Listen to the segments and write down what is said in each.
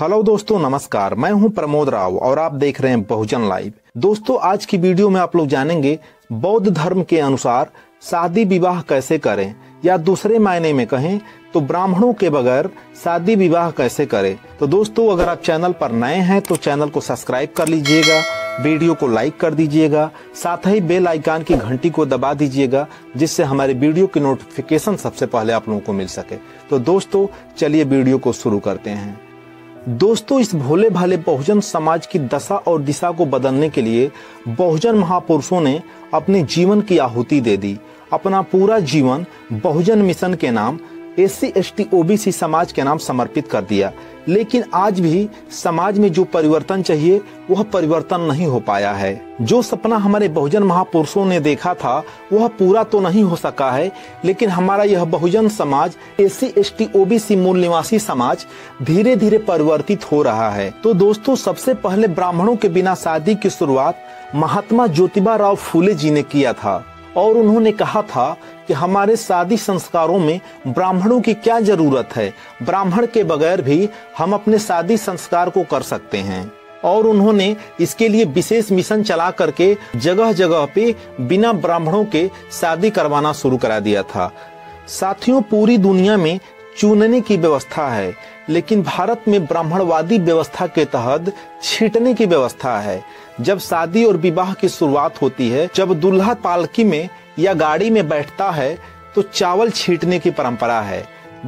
Hello दोस्तों नमस्कार, मैं हूं प्रमोद राव और आप देख रहे हैं बहुजन लाइव। दोस्तों आज की वीडियो में आप लोग जानेंगे बौद्ध धर्म के अनुसार शादी विवाह कैसे करें, या दूसरे मायने में कहें तो ब्राह्मणों के बगैर शादी विवाह कैसे करें। तो दोस्तों अगर आप चैनल पर नए हैं तो चैनल को सब्सक्राइब कर लीजिएगा, वीडियो को लाइक कर दीजिएगा, साथ ही बेल आइकन की घंटी को दबा दीजिएगा जिससे हमारे वीडियो की नोटिफिकेशन सबसे पहले आप लोगों को मिल सके। तो दोस्तों चलिए वीडियो को शुरू करते हैं। दोस्तों इस भोले भाले बहुजन समाज की दशा और दिशा को बदलने के लिए बहुजन महापुरुषों ने अपने जीवन की आहुति दे दी। अपना पूरा जीवन बहुजन मिशन के नाम SC ST OBC समाज के नाम समर्पित कर दिया, लेकिन आज भी समाज में जो परिवर्तन चाहिए वह परिवर्तन नहीं हो पाया है। जो सपना हमारे बहुजन महापुरुषों ने देखा था वह पूरा तो नहीं हो सका है, लेकिन हमारा यह Bahujan Samaj SC ST OBC मूल निवासी समाज धीरे धीरे परिवर्तित हो रहा है। तो दोस्तों सबसे पहले ब्राह्मणों के बिना शादी की शुरुआत महात्मा ज्योतिबा राव फूले जी ने किया था और उन्होंने कहा था कि हमारे शादी संस्कारों में ब्राह्मणों की क्या जरूरत है, ब्राह्मण के बगैर भी हम अपने शादी संस्कार को कर सकते हैं। और उन्होंने इसके लिए विशेष मिशन चला करके जगह जगह पे बिना ब्राह्मणों के शादी करवाना शुरू करा दिया था। साथियों पूरी दुनिया में चुनने की व्यवस्था है, लेकिन भारत में ब्राह्मणवादी व्यवस्था के तहत छींटने की व्यवस्था है। जब शादी और विवाह की शुरुआत होती है, जब दूल्हा पालकी में या गाड़ी में बैठता है तो चावल छींटने की परंपरा है।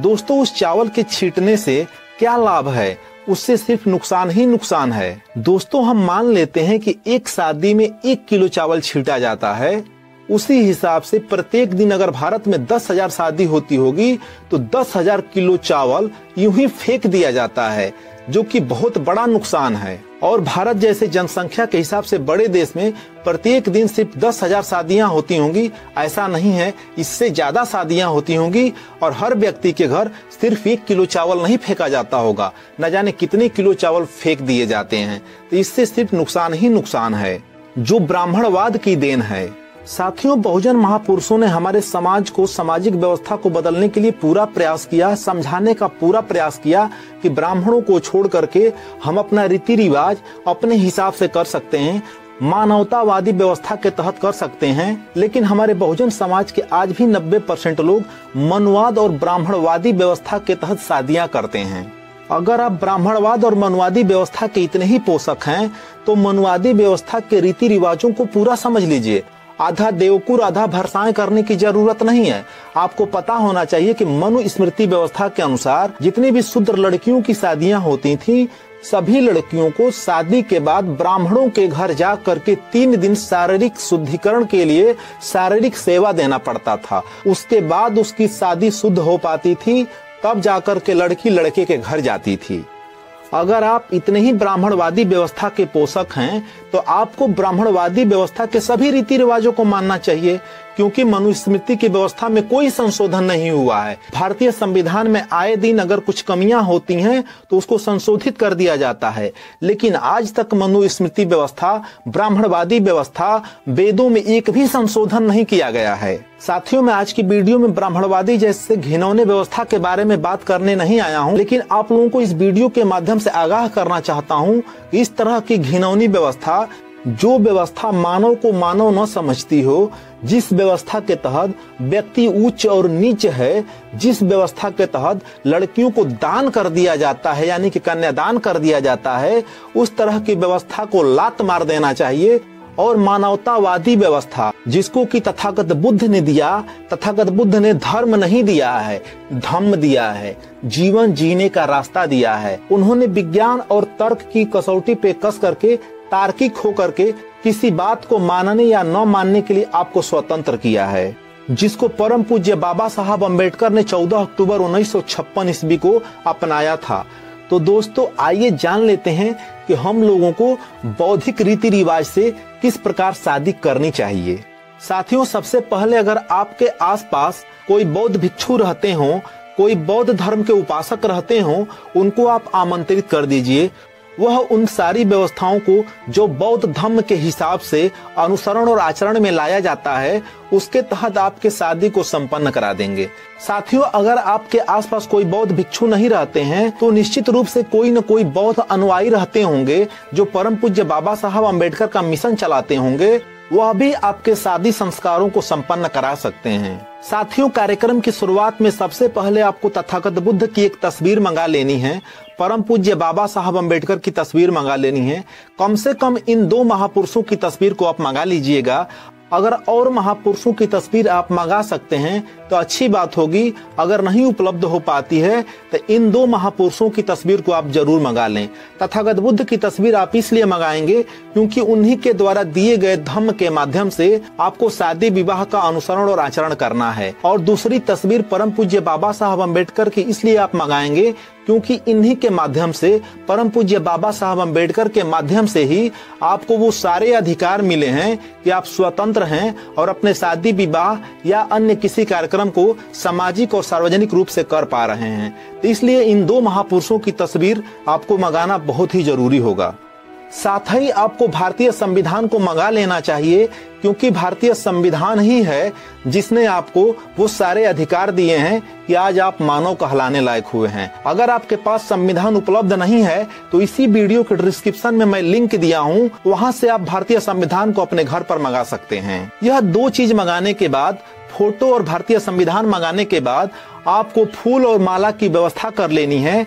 दोस्तों उस चावल के छींटने से क्या लाभ है, उससे सिर्फ नुकसान ही नुकसान है। दोस्तों हम मान लेते हैं कि एक शादी में 1 किलो चावल छींटा जाता है, उसी हिसाब से प्रत्येक दिन अगर भारत में 10,000 शादी होती होगी तो 10,000 किलो चावल यूं ही फेंक दिया जाता है, जो कि बहुत बड़ा नुकसान है। और भारत जैसे जनसंख्या के हिसाब से बड़े देश में प्रत्येक दिन सिर्फ 10,000 शादियां होती होंगी, ऐसा नहीं है, इससे ज्यादा शादियां होती होंगी। और हर व्यक्ति के घर सिर्फ 1 किलो चावल नहीं फेंका जाता होगा, न जाने कितने किलो चावल फेंक दिए जाते हैं। तो इससे सिर्फ नुकसान ही नुकसान है, जो ब्राह्मणवाद की देन है। साथियों बहुजन महापुरुषों ने हमारे समाज को, सामाजिक व्यवस्था को बदलने के लिए पूरा प्रयास किया, समझाने का पूरा प्रयास किया कि ब्राह्मणों को छोड़ करके हम अपना रीति रिवाज अपने हिसाब से कर सकते हैं, मानवतावादी व्यवस्था के तहत कर सकते हैं। लेकिन हमारे बहुजन समाज के आज भी 90% लोग मनुवाद और ब्राह्मणवादी व्यवस्था के तहत शादियां करते हैं। अगर आप ब्राह्मणवाद और मनुवादी व्यवस्था के इतने ही पोषक हैं तो मनुवादी व्यवस्था के रीति रिवाजों को पूरा समझ लीजिए। आधा देवकुर आधा भरसाएं करने की जरूरत नहीं है। आपको पता होना चाहिए कि मनुस्मृति व्यवस्था के अनुसार जितनी भी शूद्र लड़कियों की शादियां होती थी, सभी लड़कियों को शादी के बाद ब्राह्मणों के घर जा करके 3 दिन शारीरिक शुद्धिकरण के लिए शारीरिक सेवा देना पड़ता था। उसके बाद उसकी शादी शुद्ध हो पाती थी, तब जाकर के लड़की लड़के के घर जाती थी। अगर आप इतने ही ब्राह्मणवादी व्यवस्था के पोषक हैं तो आपको ब्राह्मणवादी व्यवस्था के सभी रीति रिवाजों को मानना चाहिए, क्योंकि मनुस्मृति की व्यवस्था में कोई संशोधन नहीं हुआ है। भारतीय संविधान में आए दिन अगर कुछ कमियां होती हैं तो उसको संशोधित कर दिया जाता है, लेकिन आज तक मनुस्मृति व्यवस्था, ब्राह्मणवादी व्यवस्था, वेदों में एक भी संशोधन नहीं किया गया है। साथियों मैं आज की वीडियो में ब्राह्मणवादी जैसे घिनौने व्यवस्था के बारे में बात करने नहीं आया हूँ, लेकिन आप लोगों को इस वीडियो के माध्यम से आगाह करना चाहता हूँ कि इस तरह की घिनौनी व्यवस्था, जो व्यवस्था मानव को मानव न समझती हो, जिस व्यवस्था के तहत व्यक्ति उच्च और नीच है, जिस व्यवस्था के तहत लड़कियों को दान कर दिया जाता है, यानी कि कन्यादान कर दिया जाता है, उस तरह की व्यवस्था को लात मार देना चाहिए। और मानवतावादी व्यवस्था जिसको कि तथागत बुद्ध ने दिया, तथागत बुद्ध ने धर्म नहीं दिया है, धम्म दिया है, जीवन जीने का रास्ता दिया है। उन्होंने विज्ञान और तर्क की कसौटी पे कस करके, तार्किक हो करके किसी बात को मानने या न मानने के लिए आपको स्वतंत्र किया है, जिसको परम पूज्य बाबा साहब अंबेडकर ने 14 अक्टूबर 1956 ईस्वी को अपनाया था। तो दोस्तों आइए जान लेते हैं कि हम लोगों को बौद्धिक रीति रिवाज से किस प्रकार शादी करनी चाहिए। साथियों सबसे पहले अगर आपके आसपास कोई बौद्ध भिक्षु रहते हो, कोई बौद्ध धर्म के उपासक रहते हो, उनको आप आमंत्रित कर दीजिए। वह उन सारी व्यवस्थाओं को जो बौद्ध धर्म के हिसाब से अनुसरण और आचरण में लाया जाता है उसके तहत आपके शादी को संपन्न करा देंगे। साथियों, अगर आपके आसपास कोई बौद्ध भिक्षु नहीं रहते हैं तो निश्चित रूप से कोई न कोई बौद्ध अनुयायी रहते होंगे जो परम पूज्य बाबा साहब अंबेडकर का मिशन चलाते होंगे, वह भी आपके शादी संस्कारों को संपन्न करा सकते हैं। साथियों, कार्यक्रम की शुरुआत में सबसे पहले आपको तथागत बुद्ध की एक तस्वीर मंगा लेनी है, परम पूज्य बाबा साहब अंबेडकर की तस्वीर मंगा लेनी है। कम से कम इन दो महापुरुषों की तस्वीर को आप मंगा लीजिएगा। अगर और महापुरुषों की तस्वीर आप मंगा सकते हैं तो अच्छी बात होगी, अगर नहीं उपलब्ध हो पाती है तो इन दो महापुरुषों की तस्वीर को आप जरूर मंगा लें। तथागत बुद्ध की तस्वीर आप इसलिए मंगाएंगे क्योंकि उन्हीं के द्वारा दिए गए धम्म के माध्यम से आपको शादी विवाह का अनुसरण और आचरण करना है, और दूसरी तस्वीर परम पूज्य बाबा साहब अम्बेडकर की इसलिए आप मंगाएंगे क्योंकि इन्हीं के माध्यम से परम पूज्य बाबा साहब अंबेडकर के माध्यम से ही आपको वो सारे अधिकार मिले हैं कि आप स्वतंत्र हैं और अपने शादी विवाह या अन्य किसी कार्यक्रम को सामाजिक और सार्वजनिक रूप से कर पा रहे हैं। तो इसलिए इन दो महापुरुषों की तस्वीर आपको मंगाना बहुत ही जरूरी होगा। साथ ही आपको भारतीय संविधान को मंगा लेना चाहिए क्योंकि भारतीय संविधान ही है जिसने आपको वो सारे अधिकार दिए हैं कि आज आप मानव कहलाने लायक हुए हैं। अगर आपके पास संविधान उपलब्ध नहीं है तो इसी वीडियो के डिस्क्रिप्शन में मैं लिंक दिया हूँ, वहाँ से आप भारतीय संविधान को अपने घर पर मंगा सकते हैं। यह दो चीज मंगाने के बाद, फोटो और भारतीय संविधान मंगाने के बाद, आपको फूल और माला की व्यवस्था कर लेनी है,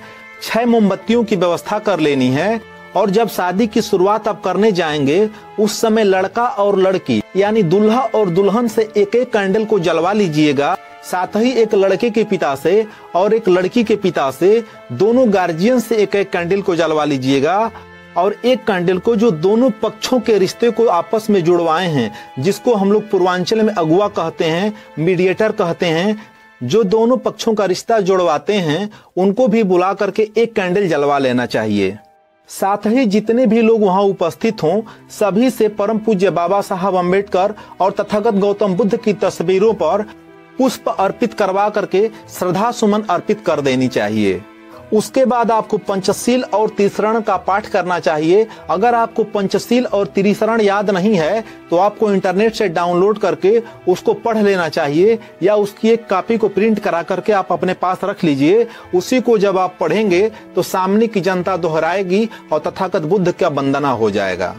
6 मोमबत्तियों की व्यवस्था कर लेनी है, और जब शादी की शुरुआत आप करने जाएंगे उस समय लड़का और लड़की यानी दूल्हा और दुल्हन से एक एक कैंडल को जलवा लीजिएगा। साथ ही एक लड़के के पिता से और एक लड़की के पिता से, दोनों गार्जियन से एक एक कैंडल को जलवा लीजिएगा, और एक कैंडल को जो दोनों पक्षों के रिश्ते को आपस में जुड़वाए हैं, जिसको हम लोग पूर्वांचल में अगुआ कहते हैं, मीडिएटर कहते हैं, जो दोनों पक्षों का रिश्ता जुड़वाते हैं उनको भी बुला करके एक कैंडल जलवा लेना चाहिए। साथ ही जितने भी लोग वहां उपस्थित हों सभी से परम पूज्य बाबा साहब अंबेडकर और तथागत गौतम बुद्ध की तस्वीरों पर पुष्प अर्पित करवा करके श्रद्धा सुमन अर्पित कर देनी चाहिए। उसके बाद आपको पंचशील और त्रिशरण का पाठ करना चाहिए। अगर आपको पंचशील और त्रिशरण याद नहीं है तो आपको इंटरनेट से डाउनलोड करके उसको पढ़ लेना चाहिए, या उसकी एक कॉपी को प्रिंट करा करके आप अपने पास रख लीजिए। उसी को जब आप पढ़ेंगे तो सामने की जनता दोहराएगी और तथागत बुद्ध का वंदना हो जाएगा।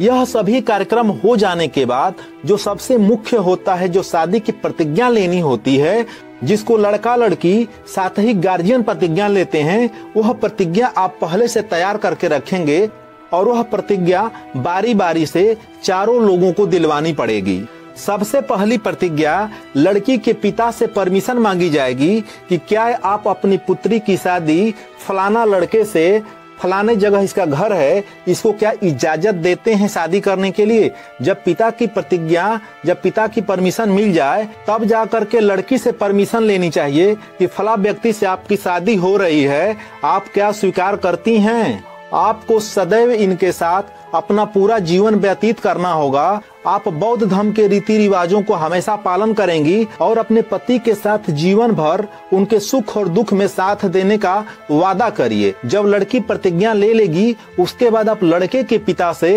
यह सभी कार्यक्रम हो जाने के बाद जो सबसे मुख्य होता है, जो शादी की प्रतिज्ञा लेनी होती है, जिसको लड़का लड़की साथ ही गार्जियन प्रतिज्ञा लेते हैं, वह प्रतिज्ञा आप पहले से तैयार करके रखेंगे और वह प्रतिज्ञा बारी बारी से चारों लोगों को दिलवानी पड़ेगी। सबसे पहली प्रतिज्ञा लड़की के पिता से परमिशन मांगी जाएगी कि क्या आप अपनी पुत्री की शादी फलाना लड़के से, फलाने जगह इसका घर है, इसको क्या इजाजत देते हैं शादी करने के लिए। जब पिता की प्रतिज्ञा, जब पिता की परमिशन मिल जाए तब जा करके लड़की से परमिशन लेनी चाहिए कि फला व्यक्ति से आपकी शादी हो रही है, आप क्या स्वीकार करती हैं। आपको सदैव इनके साथ अपना पूरा जीवन व्यतीत करना होगा। आप बौद्ध धर्म के रीति रिवाजों को हमेशा पालन करेंगी और अपने पति के साथ जीवन भर उनके सुख और दुख में साथ देने का वादा करिए। जब लड़की प्रतिज्ञा ले लेगी उसके बाद आप लड़के के पिता से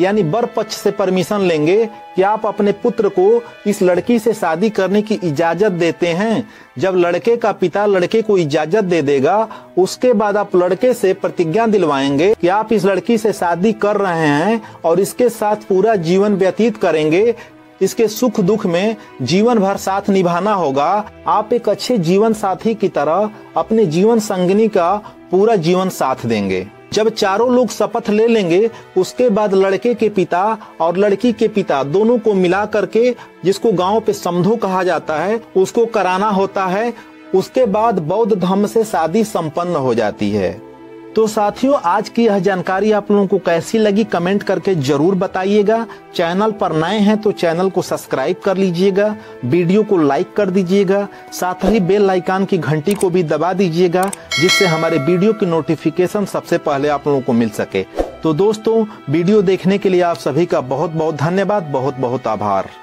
यानी वर पक्ष से परमिशन लेंगे कि आप अपने पुत्र को इस लड़की से शादी करने की इजाजत देते हैं। जब लड़के का पिता लड़के को इजाजत दे देगा उसके बाद आप लड़के से प्रतिज्ञा दिलवाएंगे कि आप इस लड़की से शादी कर रहे हैं और इसके साथ पूरा जीवन व्यतीत करेंगे, इसके सुख दुख में जीवन भर साथ निभाना होगा। आप एक अच्छे जीवन साथी की तरह अपने जीवन संगिनी का पूरा जीवन साथ देंगे। जब चारों लोग शपथ ले लेंगे उसके बाद लड़के के पिता और लड़की के पिता दोनों को मिला करके, जिसको गांव पे समधो कहा जाता है, उसको कराना होता है। उसके बाद बौद्ध धर्म से शादी संपन्न हो जाती है। तो साथियों, आज की यह जानकारी आप लोगों को कैसी लगी कमेंट करके जरूर बताइएगा। चैनल पर नए हैं तो चैनल को सब्सक्राइब कर लीजिएगा, वीडियो को लाइक कर दीजिएगा, साथ ही बेल आइकन की घंटी को भी दबा दीजिएगा जिससे हमारे वीडियो की नोटिफिकेशन सबसे पहले आप लोगों को मिल सके। तो दोस्तों, वीडियो देखने के लिए आप सभी का बहुत बहुत धन्यवाद, बहुत बहुत आभार।